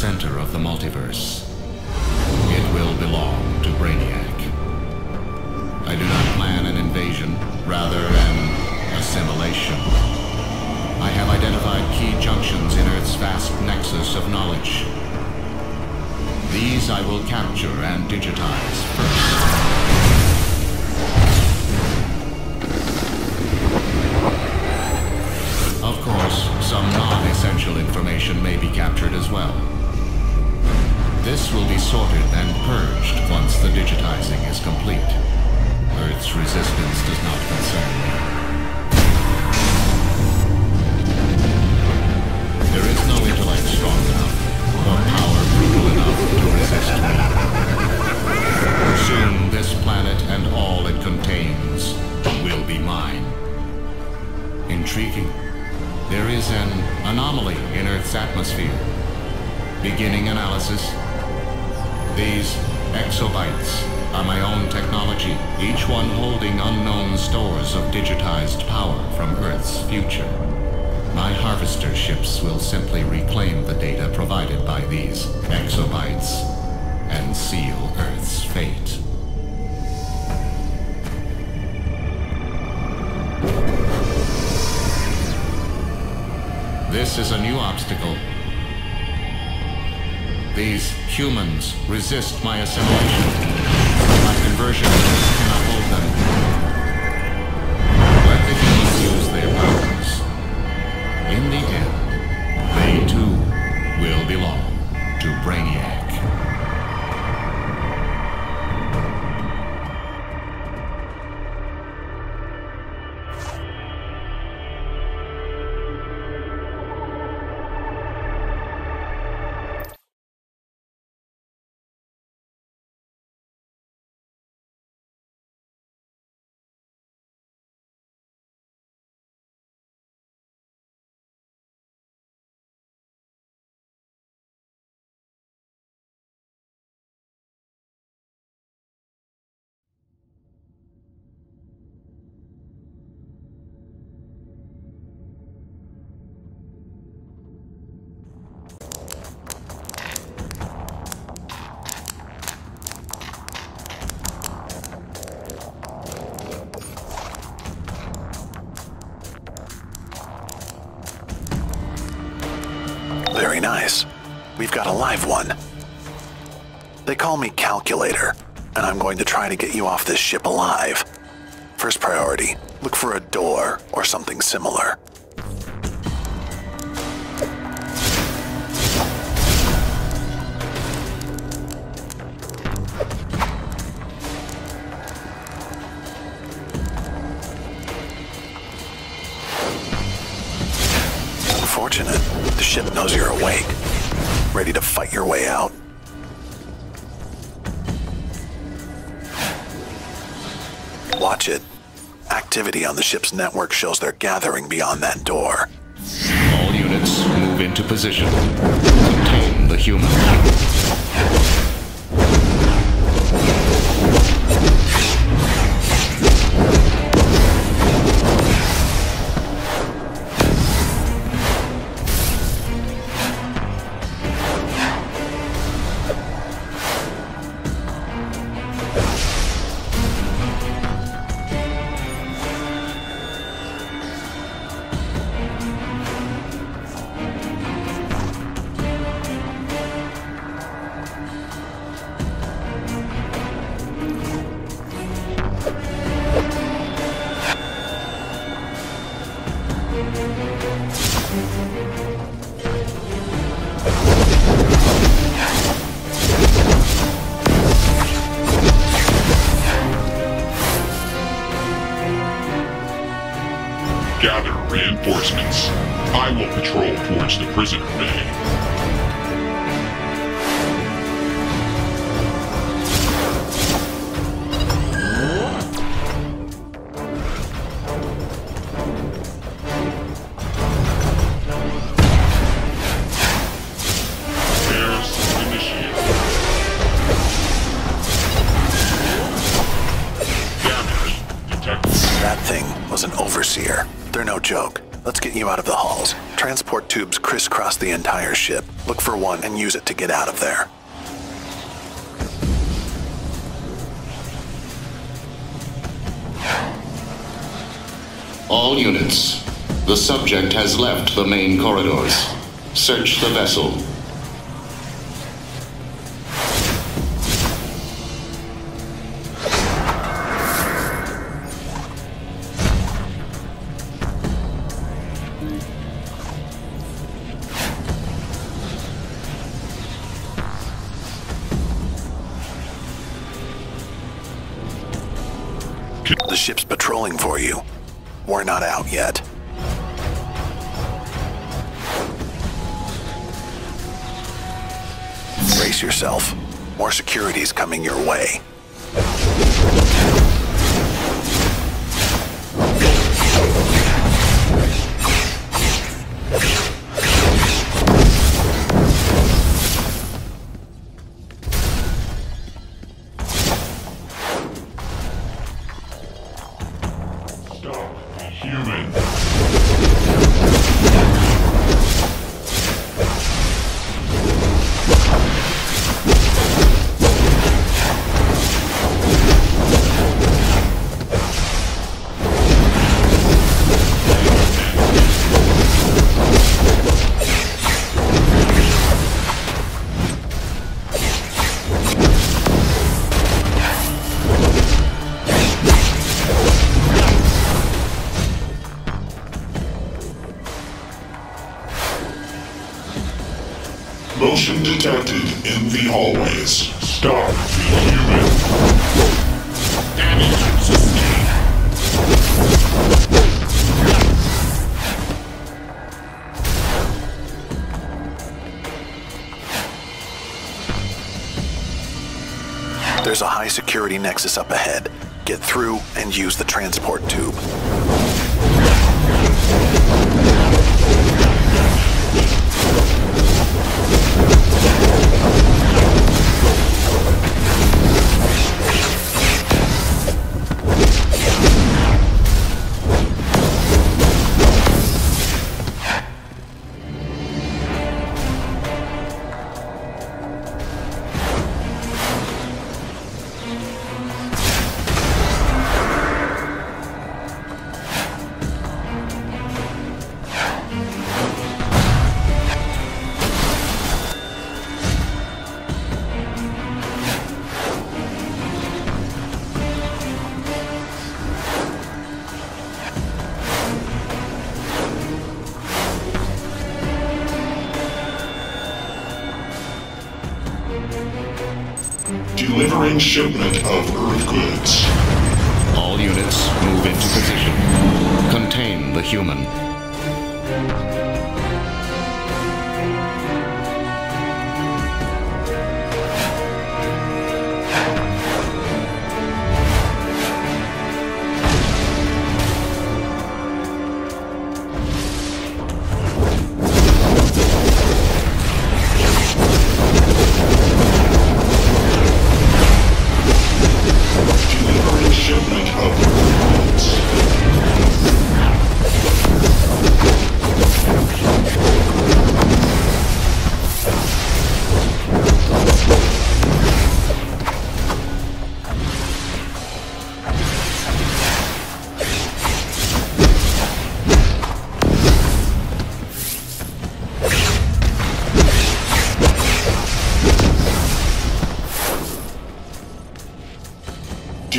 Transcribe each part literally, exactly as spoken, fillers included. center of the multiverse. It will belong to Brainiac. I do not plan an invasion, rather an assimilation. I have identified key junctions in Earth's vast nexus of knowledge. These I will capture and digitize first. Of course, some non-essential information may be captured as well. This will be sorted and purged once the digitizing is complete. Earth's resistance does not concern me. There is no intellect strong enough, or power brutal enough to resist me. Soon this planet and all it contains will be mine. Intriguing. There is an anomaly in Earth's atmosphere. Beginning analysis. These exobytes are my own technology, each one holding unknown stores of digitized power from Earth's future. My harvester ships will simply reclaim the data provided by these exobytes and seal Earth's fate. This is a new obstacle. These humans resist my assimilation. My conversion cannot hold them. Let the humans use their powers. In the end, they too will belong to Brainiac. Nice. We've got a live one. They call me Calculator, and I'm going to try to get you off this ship alive. First priority, look for a door or something similar. Fortunate, the ship knows you're awake, ready to fight your way out. Watch it. Activity on the ship's network shows they're gathering beyond that door. All units move into position. Contain the human. Gather reinforcements. I will patrol towards the prisoner bay. That thing was an overseer. They're no joke. Let's get you out of the halls. Transport tubes crisscross the entire ship. Look for one and use it to get out of there. All units, the subject has left the main corridors. Search the vessel. The ship's patrolling for you. We're not out yet. Brace yourself. More security's coming your way. Motion detected in the hallways. Stop the human. Damage sustained. There's a high security nexus up ahead. Get through and use the transport tube. Delivering shipment of Earth goods. All units move into position. Contain the human.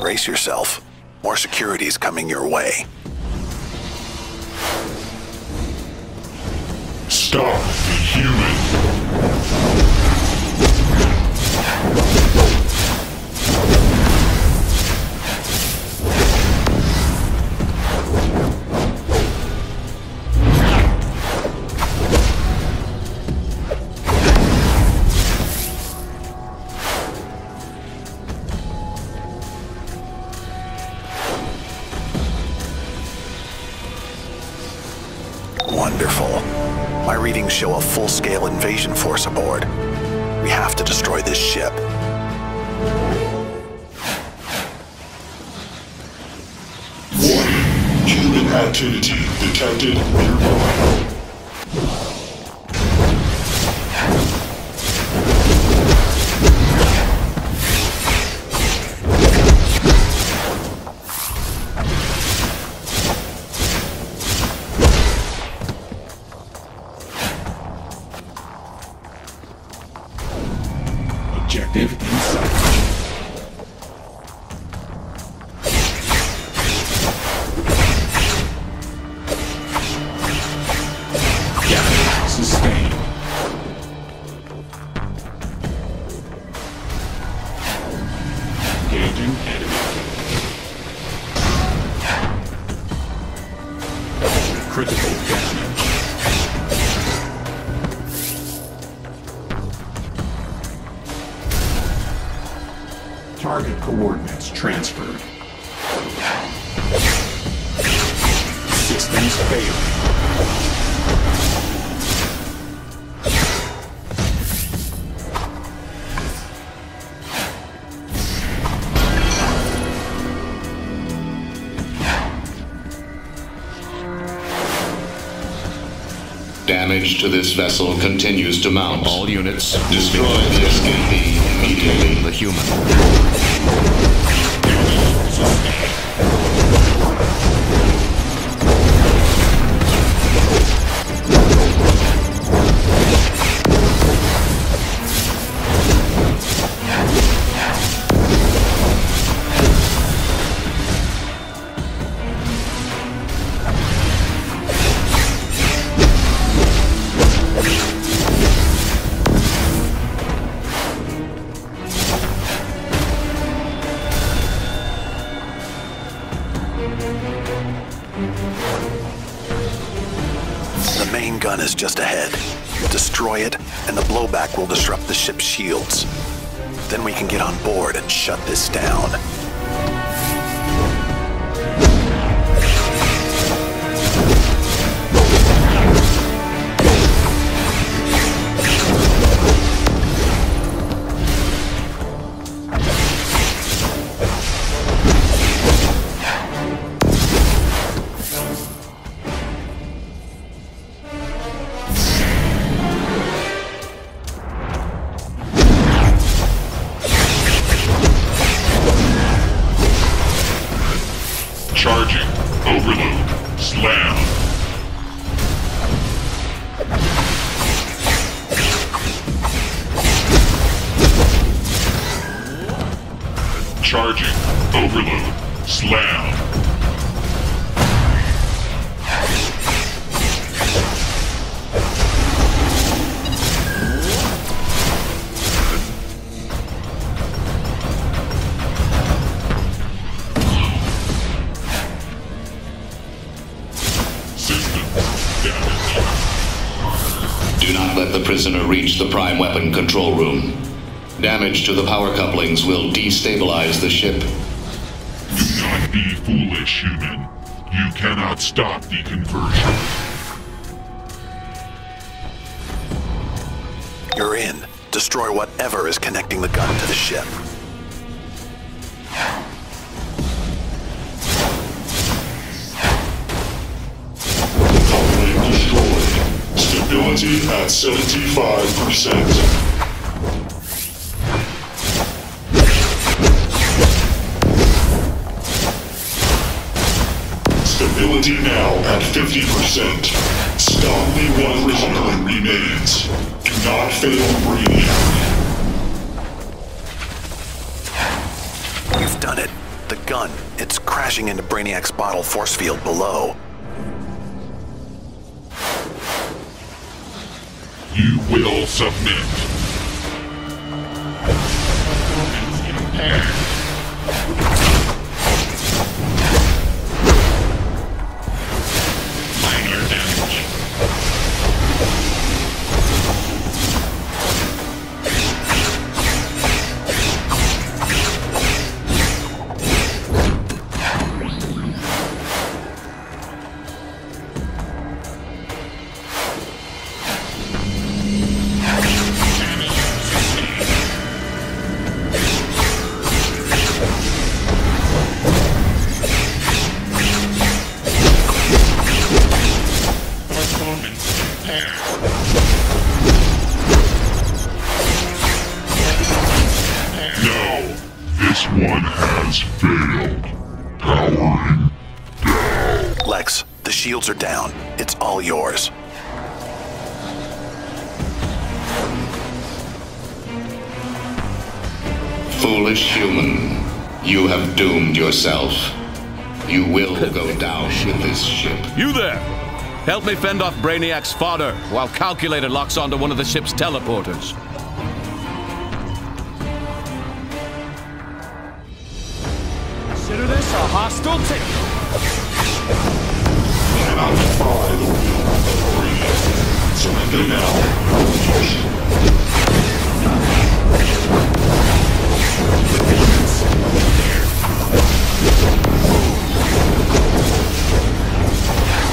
Brace yourself. More security's coming your way. Stop the human. Wonderful. My readings show a full-scale invasion force aboard. We have to destroy this ship. Warning. Human Activity detected nearby. Objective inside. Critical damage. Target coordinates transferred. Systems failed. Damage to this vessel continues to mount. All units destroy the escapee immediately. The human. The main gun is just ahead. Destroy it, and the blowback will disrupt the ship's shields. Then we can get on board and shut this down. Charging. Overload. Slam. Charging. Overload. Slam. Do not let the prisoner reach the prime weapon control room. Damage to the power couplings will destabilize the ship. Do not be foolish, human. You cannot stop the conversion. You're in. Destroy whatever is connecting the gun to the ship. Stability at seventy-five percent. Stability now at fifty percent. Only one prisoner remains. Do not fail Brainiac. You've done it. The gun, it's crashing into Brainiac's bottle force field below. You will submit. Minor damage. has failed. Powering down. Lex, the shields are down. It's all yours. Foolish human, you have doomed yourself. You will go down with this ship. You there! Help me fend off Brainiac's fodder while Calculator locks onto one of the ship's teleporters. Consider this a hostile tip.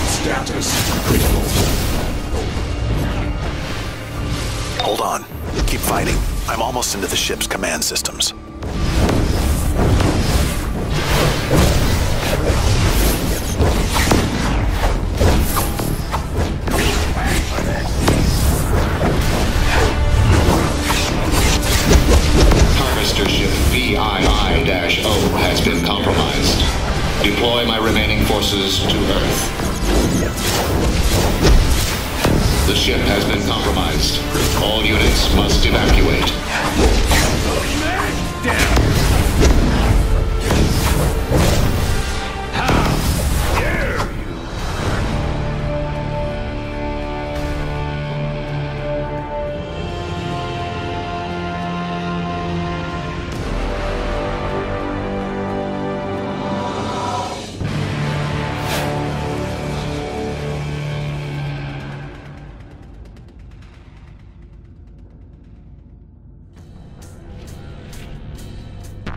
Status critical. Hold on. Keep fighting. I'm almost into the ship's command systems. V I I O has been compromised. Deploy my remaining forces to Earth. The ship has been compromised. All units must evacuate.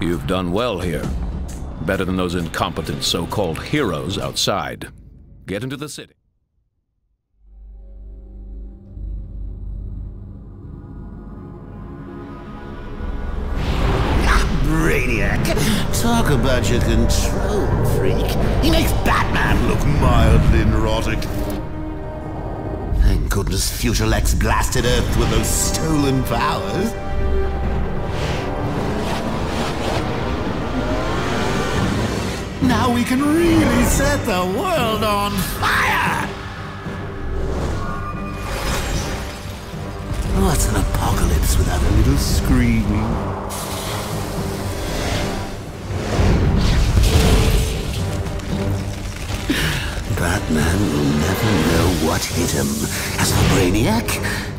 You've done well here. Better than those incompetent so-called heroes outside. Get into the city. Brainiac! Talk about your control freak. He makes Batman look mildly neurotic. Thank goodness future Lex blasted Earth with those stolen powers. Now we can really set the world on fire! What's an apocalypse without a little screaming? Batman will never know what hit him. As a Brainiac,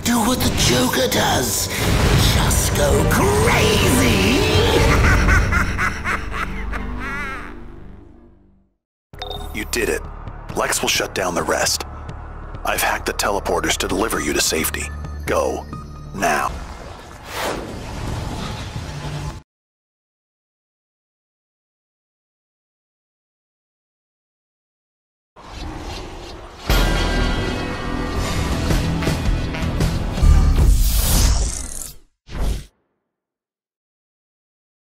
do what the Joker does. Just go crazy! You did it. Lex will shut down the rest. I've hacked the teleporters to deliver you to safety. Go. Now.